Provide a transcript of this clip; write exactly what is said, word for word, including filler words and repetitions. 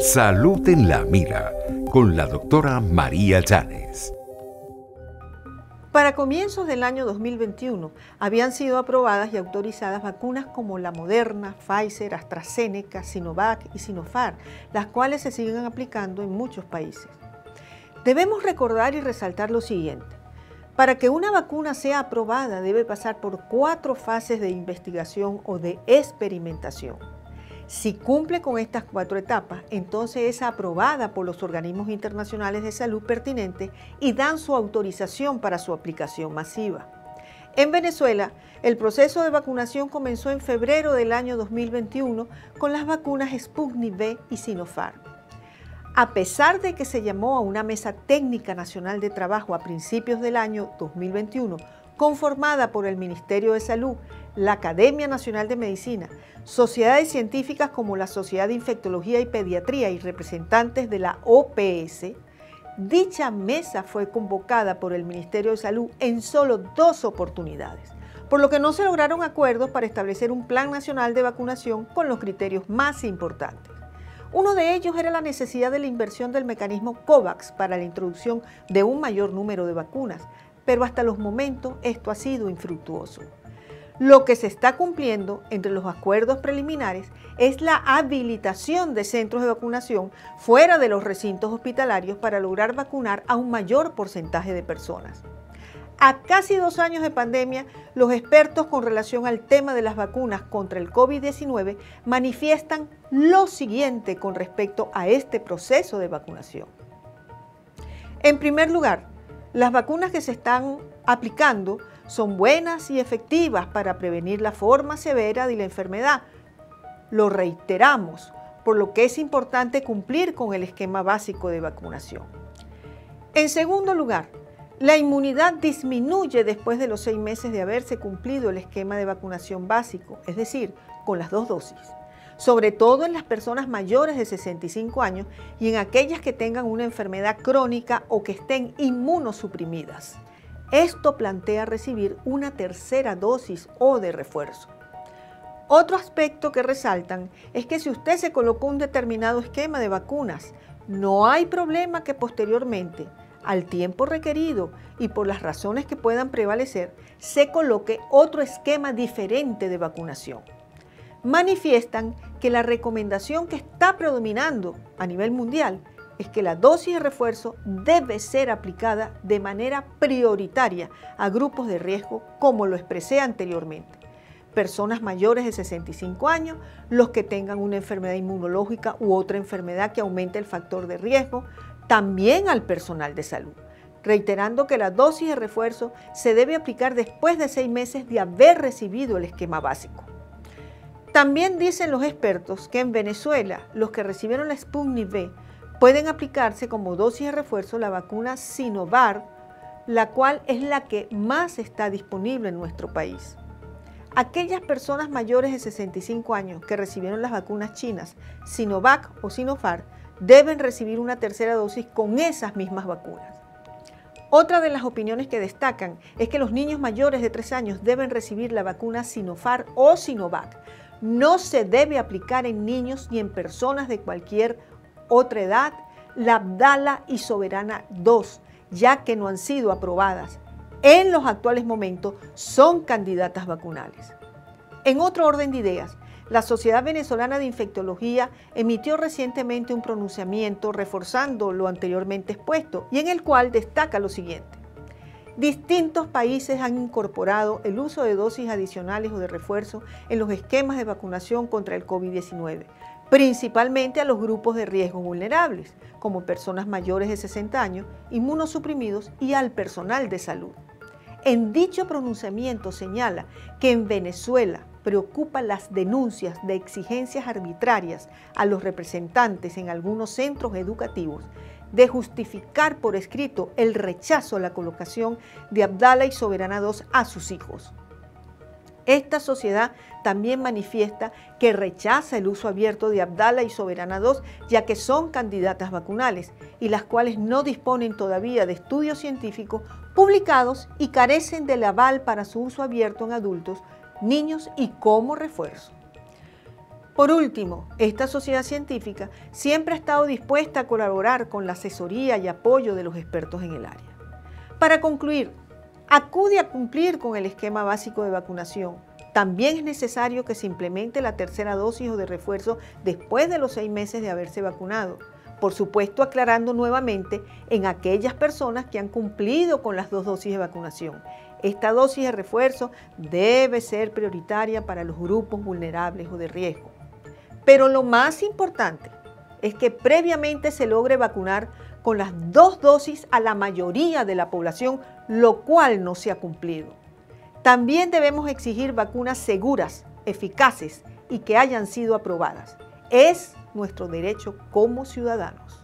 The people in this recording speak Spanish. Salud en la Mira, con la doctora María Llanes. Para comienzos del año dos mil veintiuno habían sido aprobadas y autorizadas vacunas como la Moderna, Pfizer, AstraZeneca, Sinovac y Sinofar, las cuales se siguen aplicando en muchos países. Debemos recordar y resaltar lo siguiente. Para que una vacuna sea aprobada debe pasar por cuatro fases de investigación o de experimentación. Si cumple con estas cuatro etapas, entonces es aprobada por los organismos internacionales de salud pertinentes y dan su autorización para su aplicación masiva. En Venezuela, el proceso de vacunación comenzó en febrero del año dos mil veintiuno con las vacunas Sputnik V y Sinopharm. A pesar de que se llamó a una Mesa Técnica Nacional de Trabajo a principios del año dos mil veintiuno, conformada por el Ministerio de Salud, la Academia Nacional de Medicina, sociedades científicas como la Sociedad de Infectología y Pediatría y representantes de la O P S, dicha mesa fue convocada por el Ministerio de Salud en solo dos oportunidades, por lo que no se lograron acuerdos para establecer un plan nacional de vacunación con los criterios más importantes. Uno de ellos era la necesidad de la inversión del mecanismo COVAX para la introducción de un mayor número de vacunas, pero hasta los momentos esto ha sido infructuoso. Lo que se está cumpliendo entre los acuerdos preliminares es la habilitación de centros de vacunación fuera de los recintos hospitalarios para lograr vacunar a un mayor porcentaje de personas. A casi dos años de pandemia, los expertos con relación al tema de las vacunas contra el COVID diecinueve manifiestan lo siguiente con respecto a este proceso de vacunación. En primer lugar, las vacunas que se están aplicando son buenas y efectivas para prevenir la forma severa de la enfermedad. Lo reiteramos, por lo que es importante cumplir con el esquema básico de vacunación. En segundo lugar, la inmunidad disminuye después de los seis meses de haberse cumplido el esquema de vacunación básico, es decir, con las dos dosis, sobre todo en las personas mayores de sesenta y cinco años y en aquellas que tengan una enfermedad crónica o que estén inmunosuprimidas. Esto plantea recibir una tercera dosis o de refuerzo. Otro aspecto que resaltan es que si usted se colocó un determinado esquema de vacunas, no hay problema que posteriormente, al tiempo requerido y por las razones que puedan prevalecer, se coloque otro esquema diferente de vacunación. Manifiestan que la recomendación que está predominando a nivel mundial es que la dosis de refuerzo debe ser aplicada de manera prioritaria a grupos de riesgo, como lo expresé anteriormente. Personas mayores de sesenta y cinco años, los que tengan una enfermedad inmunológica u otra enfermedad que aumente el factor de riesgo, también al personal de salud, reiterando que la dosis de refuerzo se debe aplicar después de seis meses de haber recibido el esquema básico. También dicen los expertos que en Venezuela los que recibieron la Sputnik V pueden aplicarse como dosis de refuerzo la vacuna Sinovac, la cual es la que más está disponible en nuestro país. Aquellas personas mayores de sesenta y cinco años que recibieron las vacunas chinas Sinovac o Sinopharm deben recibir una tercera dosis con esas mismas vacunas. Otra de las opiniones que destacan es que los niños mayores de tres años deben recibir la vacuna Sinopharm o Sinovac. No se debe aplicar en niños ni en personas de cualquier otra edad la Abdala y Soberana dos, ya que no han sido aprobadas. En los actuales momentos son candidatas vacunales. En otro orden de ideas, la Sociedad Venezolana de Infectología emitió recientemente un pronunciamiento reforzando lo anteriormente expuesto y en el cual destaca lo siguiente. Distintos países han incorporado el uso de dosis adicionales o de refuerzo en los esquemas de vacunación contra el COVID diecinueve, principalmente a los grupos de riesgo vulnerables, como personas mayores de sesenta años, inmunosuprimidos y al personal de salud. En dicho pronunciamiento señala que en Venezuela preocupa las denuncias de exigencias arbitrarias a los representantes en algunos centros educativos de justificar por escrito el rechazo a la colocación de Abdala y Soberana dos a sus hijos. Esta sociedad también manifiesta que rechaza el uso abierto de Abdala y Soberana dos, ya que son candidatas vacunales y las cuales no disponen todavía de estudios científicos publicados y carecen del aval para su uso abierto en adultos, niños y como refuerzo. Por último, esta sociedad científica siempre ha estado dispuesta a colaborar con la asesoría y apoyo de los expertos en el área. Para concluir, acude a cumplir con el esquema básico de vacunación. También es necesario que se implemente la tercera dosis o de refuerzo después de los seis meses de haberse vacunado. Por supuesto, aclarando nuevamente en aquellas personas que han cumplido con las dos dosis de vacunación. Esta dosis de refuerzo debe ser prioritaria para los grupos vulnerables o de riesgo. Pero lo más importante es que previamente se logre vacunar con las dos dosis a la mayoría de la población, lo cual no se ha cumplido. También debemos exigir vacunas seguras, eficaces y que hayan sido aprobadas. Es nuestro derecho como ciudadanos.